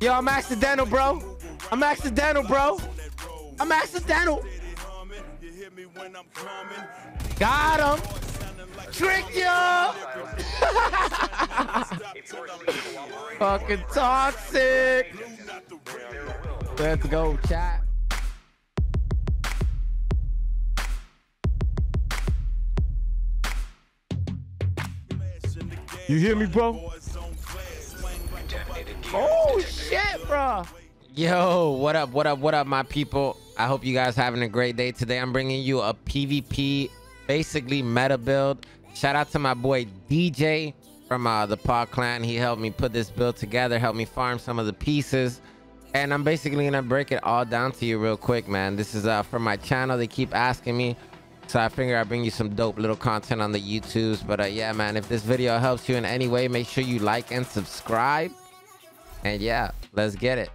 Yo, I'm accidental, bro. I'm accidental, bro. I'm accidental. Got him. Trick yo. Fucking toxic. Let's go, chat. You hear me, bro? Oh shit, bro. Yo, what up, what up, what up, my people? I hope you guys having a great day today. I'm bringing you a PvP, basically meta build. Shout out to my boy DJ from the Pod Clan. He helped me put this build together, helped me farm some of the pieces, and I'm basically gonna break it all down to you real quick, man. This is from my channel. They keep asking me, so I figure I bring you some dope little content on the YouTubes. But yeah, man, if this video helps you in any way, make sure you like and subscribe. And yeah, let's get it.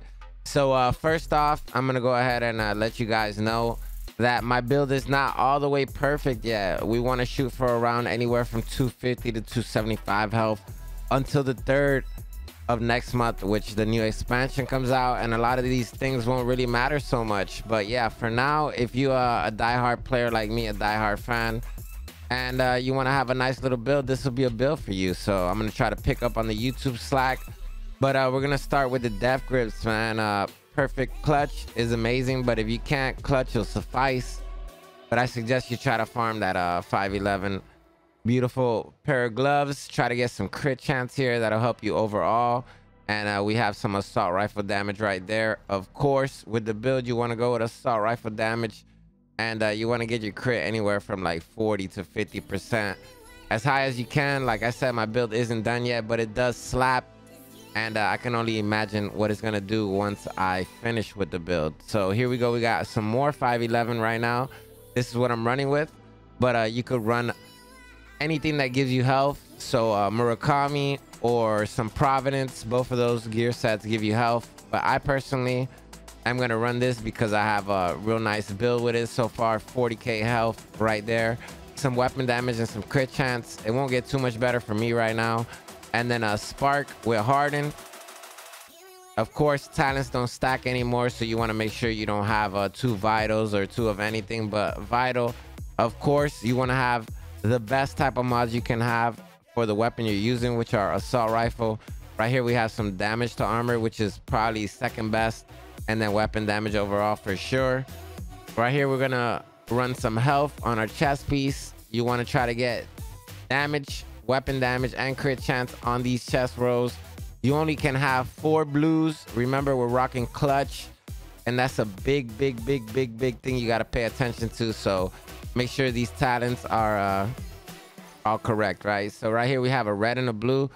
So first off, I'm gonna go ahead and let you guys know that my build is not all the way perfect yet. We want to shoot for around anywhere from 250 to 275 health until the 3rd of next month, which the new expansion comes out, and a lot of these things won't really matter so much. But yeah, for now, if you are a diehard player like me, a diehard fan, and you want to have a nice little build, this will be a build for you. So I'm going to try to pick up on the YouTube slack, but we're going to start with the Death Grips, man. Perfect clutch is amazing, but if you can't clutch, it'll suffice. But I suggest you try to farm that 511. Beautiful pair of gloves. Try to get some crit chance here. That'll help you overall. And we have some assault rifle damage right there. Of course, with the build, you want to go with assault rifle damage, and you want to get your crit anywhere from like 40% to 50%, as high as you can. Like I said, my build isn't done yet, but it does slap. And I can only imagine what it's gonna do once I finish with the build. So here we go. We got some more 511 right now. This is what I'm running with, but you could run anything that gives you health. So Murakami or some Providence, both of those gear sets give you health. But I personally am gonna run this because I have a real nice build with it so far. 40k health right there, some weapon damage and some crit chance. It won't get too much better for me right now. And then a Spark with Hardened. Of course, talents don't stack anymore, so you want to make sure you don't have 2 vitals or 2 of anything but vital. Of course, you want to have the best type of mods you can have for the weapon you're using, which are assault rifle. Right here, we have some damage to armor, which is probably second best, and then weapon damage overall for sure. Right here, we're gonna run some health on our chest piece. You want to try to get damage, weapon damage, and crit chance on these chest rolls. You only can have 4 blues. Remember, we're rocking clutch, and that's a big thing you got to pay attention to. So make sure these talents are all correct, right? So right here we have a red and a blue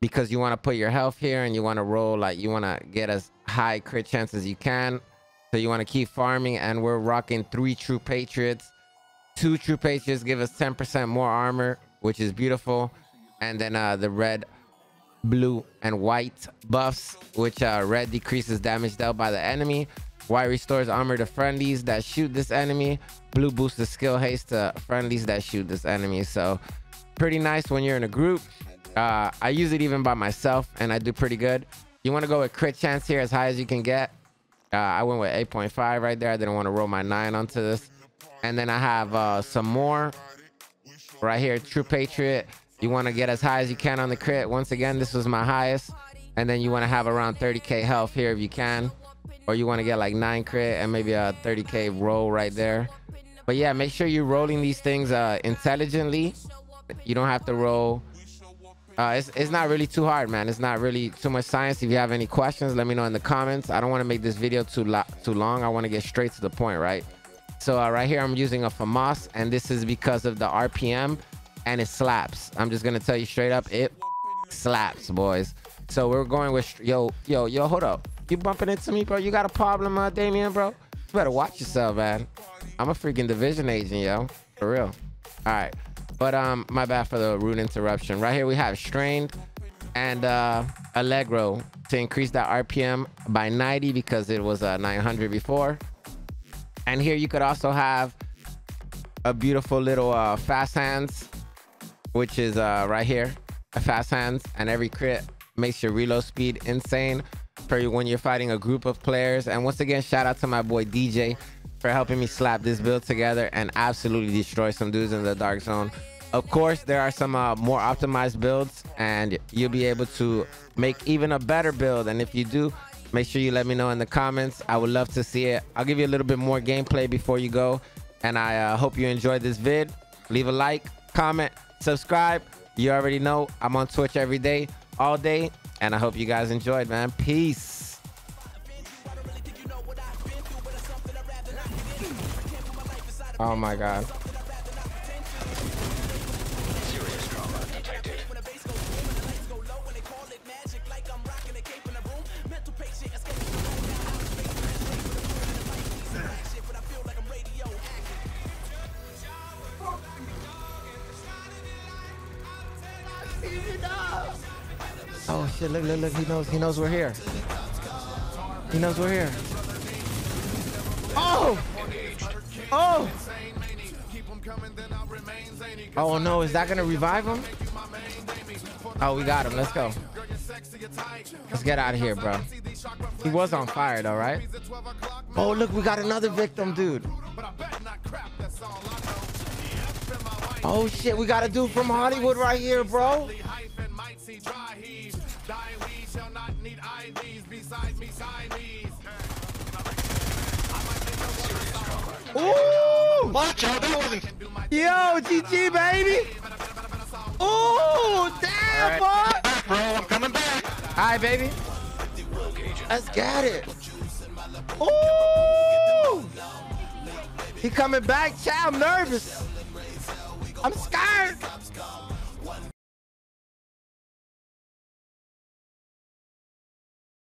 because you want to put your health here, and you want to roll, like, you want to get as high crit chance as you can. So you want to keep farming, and we're rocking 3 True Patriots. 2 True Patriots give us 10% more armor, which is beautiful. And then the red, blue, and white buffs, which red decreases damage dealt by the enemy, white restores armor to friendlies that shoot this enemy, blue boosts the skill haste to friendlies that shoot this enemy. So pretty nice when you're in a group. I use it even by myself, and I do pretty good. You want to go with crit chance here as high as you can get. I went with 8.5 right there. I didn't want to roll my 9 onto this. And then I have some more right here. True Patriot, you want to get as high as you can on the crit. Once again, this was my highest. And then you want to have around 30k health here if you can, or you want to get like 9 crit and maybe a 30k roll right there. But yeah, make sure you're rolling these things intelligently. You don't have to roll it's not really too hard, man. It's not really too much science. If you have any questions, let me know in the comments. I don't want to make this video too long. I want to get straight to the point, right? So right here, I'm using a FAMAS, and this is because of the RPM, and it slaps. I'm just going to tell you straight up, it slaps, boys. So we're going with, yo, hold up. You bumping into me, bro? You got a problem, Damien, bro? You better watch yourself, man. I'm a freaking division agent, yo, for real. All right, but my bad for the rude interruption. Right here, we have Strain and Allegro to increase that RPM by 90 because it was 900 before. And here you could also have a beautiful little Fast Hands, which is right here, a Fast Hands, and every crit makes your reload speed insane. for when you're fighting a group of players. And once again, shout out to my boy DJ for helping me slap this build together and absolutely destroy some dudes in the Dark Zone. Of course, there are some more optimized builds, and you'll be able to make even a better build. And if you do, make sure you let me know in the comments. I would love to see it. I'll give you a little bit more gameplay before you go. And I hope you enjoyed this vid. Leave a like, comment, subscribe. You already know I'm on Twitch every day, all day. And I hope you guys enjoyed, man. Peace. Oh my God. Serious drama detected. Oh shit, look, look, look, he knows we're here. He knows we're here. Oh! Oh! Oh no, is that gonna revive him? Oh, we got him. Let's go. Let's get out of here, bro. He was on fire though, right? Oh look, we got another victim, dude. Oh shit, we got a dude from Hollywood right here, bro. Ooh! Watch out, that wasn't. Yo, GG, baby. Ooh, damn, boy. All right. Bro, I'm coming back. All right, baby. Let's get it. Ooh! He coming back, child. I'm nervous. I'm scared.